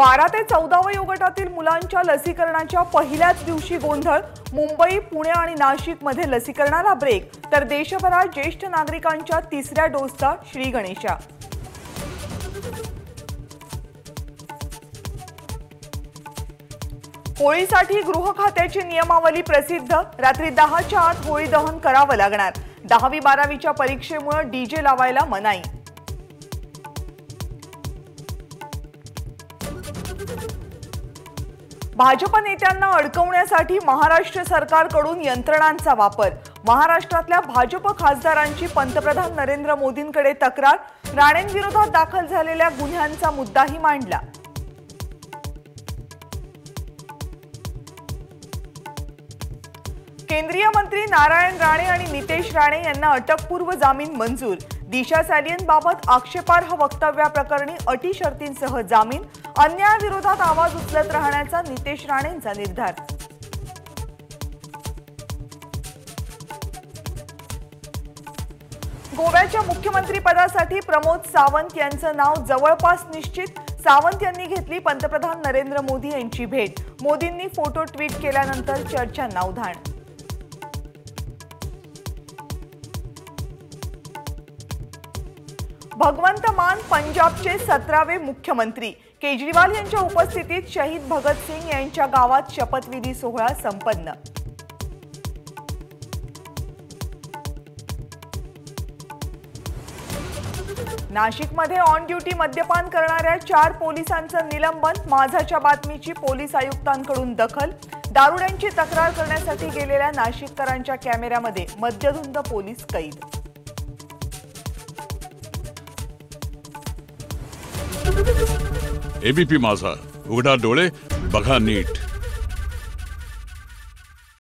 12 ते 14 वयोगटातील मुलांच्या लसीकरणाच्या पहिल्याच दिवशी गोंधळ। मुंबई, पुणे आणि नाशिकमध्ये लसीकरणाला ब्रेक, तर देशभरात ज्येष्ठ नागरिकांच्या तिसऱ्या डोसचा श्री गणेशा। होळीसाठी गृह खात्याची नियमावली प्रसिद्ध, रात्री 10च्या आत होळी दहन करावं लागणार। 10वी-12वीच्या परीक्षेमुळे डीजे लावायला मनाई। भाजप नेत्यांना अडकवण्यासाठी महाराष्ट्र सरकारकडून यंत्रणांचा वापर। महाराष्ट्रातल्या भाजप खासदारांची पंतप्रधान नरेंद्र मोदींकडे तक्रार। राणेंविरोधात दाखल झालेल्या गुन्ह्यांचा मुद्दाही मांडला। केंद्रीय मंत्री नारायण राणे आणि नितेश राणे यांना अटकपूर्व जामीन मंजूर। दिशा सॅलियनबाबत आक्षेपार्ह वक्तव्याप्रकरणी अटी शर्तींसह जामीन। अन्यायाविरोधात आवाज उचलत राहण्याचा नितेश राणेंचा निर्धार। गोव्याच्या मुख्यमंत्रीपदासाठी प्रमोद सावंत यांचं नाव जवळपास निश्चित। सावंत यांनी घेतली पंतप्रधान नरेंद्र मोदी यांची भेट। मोदींनी फोटो ट्विट केल्यानंतर चर्चांना उधाण। भगवंत मान पंजाबचे 17वे मुख्यमंत्री। केजरीवाल यांच्या उपस्थितीत शहीद भगत सिंह यांच्या गावात शपथविधी सोहळा संपन्न। नाशिकमध्ये ऑन ड्युटी मद्यपान करणाऱ्या 4 पोलिसांचं निलंबन। माझाच्या बातमीची पोलीस आयुक्तांकडून दखल। दारुड्यांची तक्रार करण्यासाठी गेलेल्या नाशिककरांच्या कॅमेऱ्यामध्ये मद्यधुंद पोलीस कैद। ABP माझा, उघडा डोळे बघा नीट।